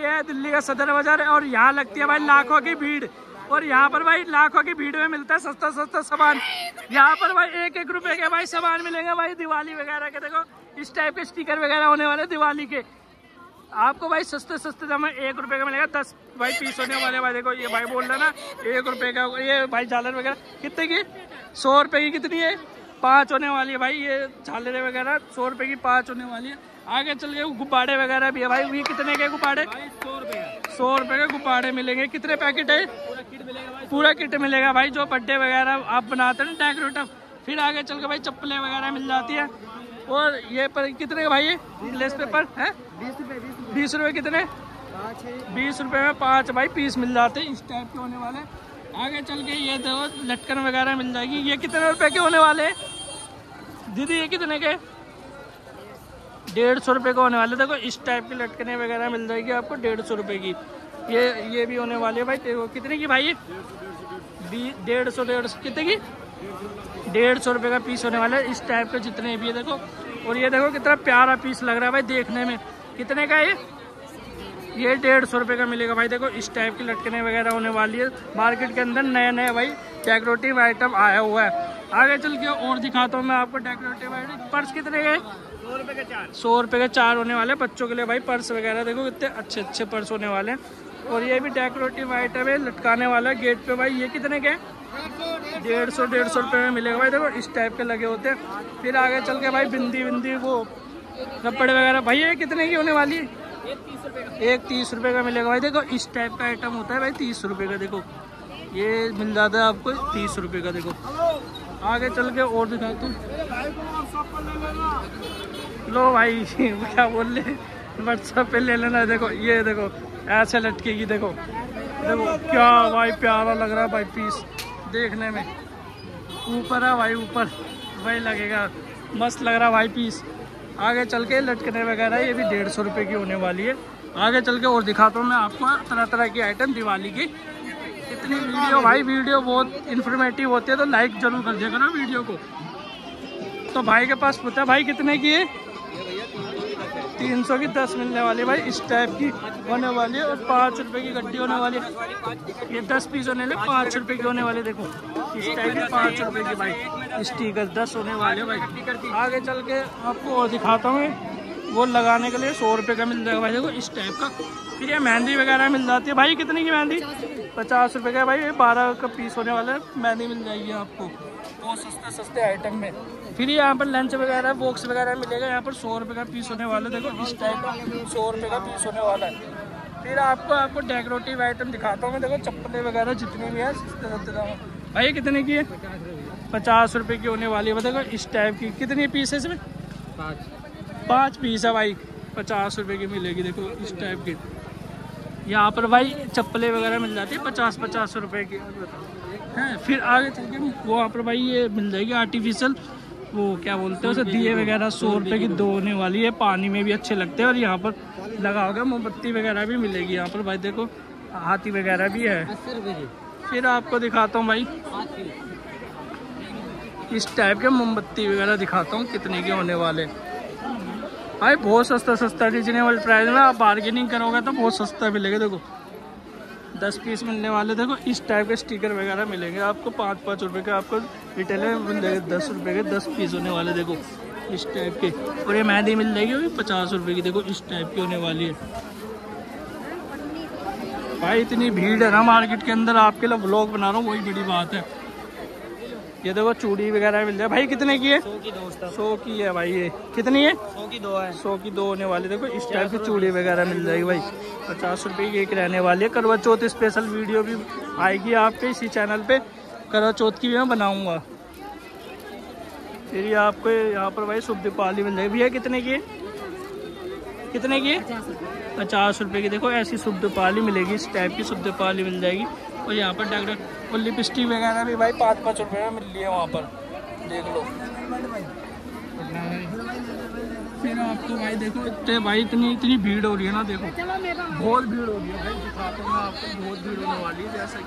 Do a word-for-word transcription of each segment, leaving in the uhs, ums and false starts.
ये है दिल्ली का सदर बाजार और यहाँ लगती है भाई लाखों की भीड़, और यहाँ पर भाई लाखों की भीड़ में मिलता है सस्ता सस्ता सामान। यहाँ पर भाई एक एक रुपए के भाई सामान मिलेंगे भाई, दिवाली वगैरह के। देखो इस टाइप के स्टिकर वगैरह होने वाले दिवाली के, आपको भाई सस्ते सस्ते दाम में एक रुपए का मिलेगा, दस भाई पीस होने वाले भाई। देखो ये भाई बोल रहा ना एक रुपए का, ये भाई झालर वगैरह कितने की, सौ रुपए की कितनी है, पाँच होने वाली है भाई। ये झालरें वगैरह सौ रुपए की पाँच होने वाली है। आगे चल के गुब्बारे वगैरह भी है भाई, ये कितने के गुब्बारे, सौ रुपए सौ रुपए के गुब्बारे मिलेंगे। कितने पैकेट है, पूरा किट मिलेगा भाई, पूरा किट मिलेगा भाई, जो बर्थडे वगैरह आप बनाते हैं ना डेकोरेटिव। फिर आगे चल के भाई चप्पलें वगैरह मिल जाती है। और ये पर कितने का भाई ये लेस पेपर है, बीस रुपए, कितने बीस रुपए में पाँच भाई पीस मिल जाते हैं, इस टाइप के होने वाले। आगे चल के ये देखो लटकन वगैरह मिल जाएगी। ये कितने रुपए के होने वाले दीदी, ये कितने के, डेढ़ सौ रुपये के होने वाले। देखो इस टाइप के लटकने वगैरह मिल जाएगी आपको डेढ़ सौ रुपये की। ये ये भी होने वाली है भाई, देखो कितने की भाई, डेढ़ सौ डेढ़ सौ कितने की, डेढ़ सौ रुपये का पीस होने वाला है, इस टाइप के जितने भी है। देखो और ये देखो कितना प्यारा पीस लग रहा है भाई देखने में। कितने का ये, ये डेढ़ सौ रुपये का मिलेगा भाई। देखो इस टाइप की लटकने वगैरह होने वाली है। मार्केट के अंदर नया नया भाई डेकोरेटिव आइटम आया हुआ है। आगे चल के और दिखाता हूँ मैं आपको डेकोरेटिव आइटम। पर्स कितने के, सौ रुपये के चार, सौ रुपये के चार होने वाले बच्चों के लिए भाई। पर्स वगैरह देखो कितने अच्छे अच्छे पर्स होने वाले हैं। और ये भी डेकोरेटिव आइटम है, लटकाने वाला गेट पे भाई। ये कितने के, डेढ़ सौ डेढ़ सौ रुपये में मिलेगा भाई। देखो इस टाइप के लगे होते हैं। फिर आगे चल के भाई बिंदी बिंदी वो रबड़ वगैरह भाई। ये कितने की होने वाली है, एक तीस रुपये का मिलेगा भाई। देखो इस टाइप का आइटम होता है भाई तीस रुपये का। देखो ये मिल जाता है आपको तीस रुपये का। देखो आगे चल के और दिखाते हैं। लो भाई क्या बोल ले, व्हाट्सएप पे ले लेना। देखो ये देखो ऐसे लटकेगी। देखो देखो क्या भाई प्यारा लग रहा है भाई पीस देखने में। ऊपर है भाई, ऊपर वही लगेगा, मस्त लग रहा भाई पीस। आगे चल के लटकने वगैरह ये भी डेढ़ सौ रुपये की होने वाली है। आगे चल के और दिखाता हूँ मैं आपको तरह तरह की आइटम दिवाली की। इतनी वीडियो भाई, वीडियो बहुत इन्फॉर्मेटिव होती है तो लाइक जरूर कर दिया करो वीडियो को। तो भाई के पास पूछा भाई कितने की है, तीन सौ की दस मिलने वाली भाई, इस टाइप की होने वाली है। और पाँच रुपये की गड्डी होने वाली है। ये दस पीस होने वाले, पाँच रुपये की होने वाले। देखो इस टाइप की पाँच रुपये की भाई स्टिकर दस होने वाले भाई। आगे चल के आपको और दिखाता हूँ, वो लगाने के लिए सौ रुपये का मिल जाएगा भाई। देखो इस टाइप का। फिर ये मेहंदी वगैरह मिल जाती है भाई। कितने की मेहंदी, पचास रुपये का भाई। ये बारह का पीस होने वाला है, मेहंदी मिल जाएगी आपको बहुत सस्ते सस्ते आइटम में। फिर यहाँ पर लंच वगैरह बॉक्स वगैरह मिलेगा। यहाँ पर सौ रुपये का पीस होने वाला है। देखो इस टाइप का सौ रुपये का पीस होने वाला है। फिर आपको आपको डेकोरेटिव आइटम दिखाता हूँ मैं। देखो चप्पलें वगैरह जितनी भी है सस्ते सस्ते दाम भाई। कितने की है, पचास रुपये की होने वाली है। देखो इस टाइप की। कितनी पीस है इसमें, पाँच पीस है भाई, पचास रुपये की मिलेगी। देखो इस टाइप की। यहाँ पर भाई चप्पलें वगैरह मिल जाती है पचास पचास रुपये की है। फिर आगे चल के वहाँ पर भाई ये मिल जाएगी आर्टिफिशियल, वो क्या बोलते हैं उसे, दिए वगैरह सौ रुपये की दो होने वाली है। पानी में भी अच्छे लगते हैं। और यहाँ पर लगाओगे मोमबत्ती वगैरह भी मिलेगी यहाँ पर भाई। देखो हाथी वगैरह भी है। फिर आपको दिखाता हूँ भाई इस टाइप के मोमबत्ती वगैरह दिखाता हूँ कितने के होने वाले भाई। बहुत सस्ता सस्ता रिजनेबल प्राइस में आप बार्गेनिंग करोगे तो बहुत सस्ता मिलेगा। देखो दस पीस मिलने वाले। देखो इस टाइप के स्टिकर वगैरह मिलेंगे आपको पाँच पाँच रुपये के। आपको रिटेल में मिल जाएगा दस रुपये के, दस पीस होने वाले। देखो इस टाइप के। और ये मेहंदी मिल जाएगी वो भी पचास रुपये की। देखो इस टाइप की होने वाली है भाई। इतनी भीड़ है ना मार्केट के अंदर, आपके लिए व्लॉग बना रहा हूँ वही बड़ी बात है। ये देखो चूड़ी वगैरह मिल जाए भाई। कितने की है, सौ की दो, सौ की है भाई। ये कितनी है, सौ की दो है, सौ की दो होने वाली। देखो इस टाइप की चूड़ी वगैरह मिल जाएगी भाई। पचास रुपये की एक रहने वाली है। करवा चौथ स्पेशल वीडियो भी आएगी आपके इसी चैनल पे, करवा चौथ की भी मैं बनाऊंगा। फिर ये आपको यहाँ पर भाई शुभ दीपावली मिल जाएगी भैया। कितने की है, कितने की है, पचास रुपये की। देखो ऐसी शुभ दीपावली मिलेगी, इस टाइप की शुभ दीपावली मिल जाएगी। और यहाँ पर डॉक्टर और लिपस्टिक वगैरह भी भाई पाँच पाँच रुपये में मिल रही है वहाँ पर, देख लो। फिर आपको भाई देखो इतने भाई इतनी इतनी भीड़ हो रही है ना। देखो बहुत भीड़ हो रही है भाई। दिखाता हूँ आपको, बहुत भीड़ होने वाली है जैसा कि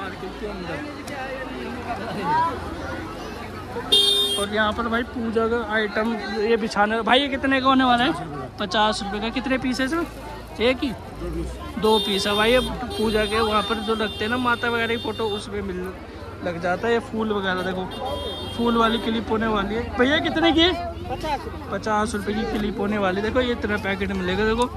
मार्केट के अंदर। और यहाँ पर भाई पूजा का आइटम ये बिछाने भाई। ये कितने का होने वाला है, पचास रुपये का। कितने पीसेस में, एक ही दो पीस। अब भाई पूजा के वहाँ पर जो लगते हैं ना माता वगैरह की फ़ोटो उसमें मिल लग जाता है। ये फूल वगैरह देखो, फूल वाली क्लिप होने वाली है। भैया कितने की है? पचास रुपये की क्लिप होने वाली। देखो ये इतना पैकेट मिलेगा। देखो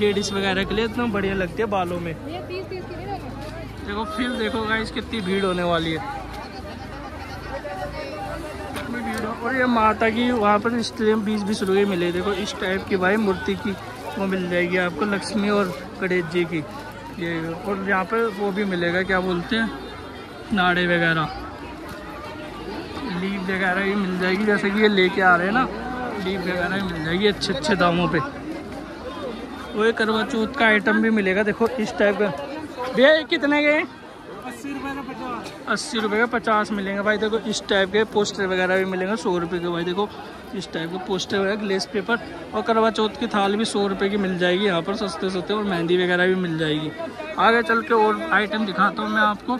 लेडीज़ वगैरह के लिए इतना बढ़िया लगती है बालों में। देखो फिर देखो गाइस कितनी भीड़ होने वाली है। और ये माता की वहाँ पर इस टाइम बीस बीस रुपये मिले। देखो इस टाइप की भाई मूर्ति की वो मिल जाएगी आपको, लक्ष्मी और गणेश जी की। ये और यहाँ पर वो भी मिलेगा, क्या बोलते हैं, नाड़े वगैरह, लीव वगैरह भी मिल जाएगी। जैसे कि ये लेके आ रहे हैं ना, लीव वगैरह भी मिल जाएगी अच्छे अच्छे दामों पे। वो एक करवा चौथ का आइटम भी मिलेगा। देखो इस टाइप का। भैया कितने के? अस्सी रुपये का पचास। अस्सी रुपये का पचास मिलेंगे भाई। देखो इस टाइप के पोस्टर वगैरह भी मिलेंगे सौ रुपये के। भाई देखो इस टाइप के पोस्टर वगैरह, ग्लेस पेपर और करवा चौथ की थाल भी सौ रुपये की मिल जाएगी यहाँ पर सस्ते सस्ते। और मेहंदी वगैरह भी मिल जाएगी। आगे चल के और आइटम दिखाता हूँ मैं आपको।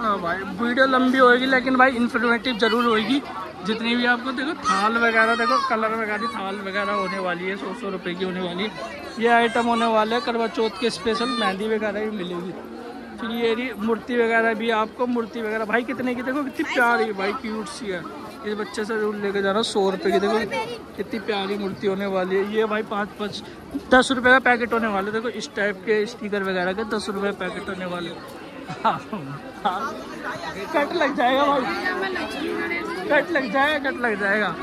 हाँ भाई वीडियो लंबी होगी लेकिन भाई इन्फॉर्मेटिव ज़रूर होगी जितनी भी आपको। देखो थाल वगैरह, देखो कलर वगैरह थाल वगैरह होने वाली है, सौ सौ रुपये की होने वाली है। ये आइटम होने वाले है करवा चौथ के स्पेशल। मेहंदी वगैरह भी मिलेगी। फिर ये मूर्ति वगैरह भी आपको, मूर्ति वगैरह भाई कितने की? देखो कितनी प्यारी भाई, क्यूट सी है। इस बच्चे से जरूर लेके जाना, सौ रुपये की। देखो कितनी प्यारी मूर्ति होने वाली है। ये भाई पाँच पाँच दस रुपये का पैकेट होने वाला। देखो इस टाइप के स्टिकर वगैरह के दस रुपये का पैकेट होने वाले। कट लग जाएगा भाई, कट लग जाएगा, कट लग जाएगा।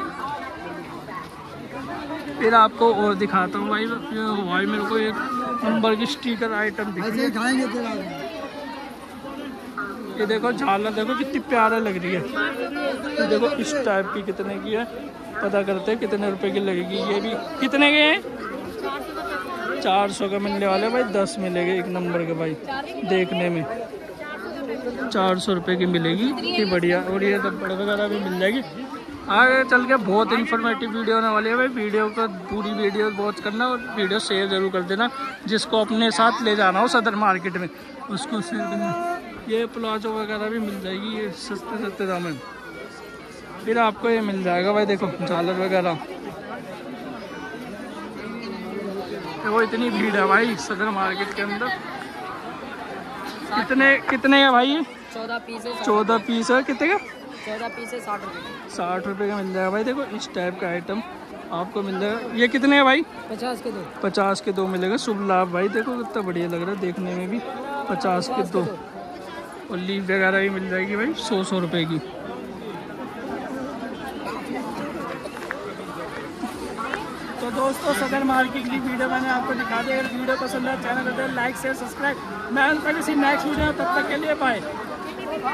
फिर आपको और दिखाता हूँ भाई। भाई मेरे को एक नंबर की स्टिकर आइटम दिखाई है। ये देखो झालर, देखो कितनी प्यारा लग रही है। ये देखो इस टाइप की कितने की है, पता करते हैं कितने रुपए की लगेगी। ये भी कितने के हैं? चार सौ का मिलने वाले भाई। दस मिलेंगे एक नंबर के भाई, देखने में चार सौ रुपये की मिलेगी। इतनी बढ़िया। और ये सब बड़े वगैरह भी मिल जाएगी। आगे चल के बहुत इन्फॉर्मेटिव वीडियो होने वाली है भाई। वीडियो का पूरी वीडियो वॉच करना और वीडियो शेयर ज़रूर कर देना। जिसको अपने साथ ले जाना हो सदर मार्केट में उसको शेयर करना। ये प्लाजो वगैरह भी मिल जाएगी, ये सस्ते सस्ते दाम में। फिर आपको ये मिल जाएगा भाई। देखो झालर वगैरह। वो इतनी भीड़ है भाई सदर मार्केट के अंदर। कितने कितने है भाई? चौदह पीस है। चौदह पीस है कितने का? चौदह पीस है साठ रुपये। साठ रुपये का मिल जाएगा भाई। देखो इस टाइप का आइटम आपको मिल जाएगा। ये कितने है भाई? पचास के दो। पचास के दो मिलेगा। शुभ लाभ भाई। देखो कितना बढ़िया लग रहा है देखने में भी, पचास के दो। और लीव वगैरह भी मिल जाएगी भाई सौ सौ रुपये की। तो दोस्तों सदर मार्केट की वीडियो मैंने आपको दिखा दी। अगर वीडियो पसंद है चैनल को लाइक शेयर सब्सक्राइब। मैं किसी नेक्स्ट वीडियो, तब तक के लिए बाय।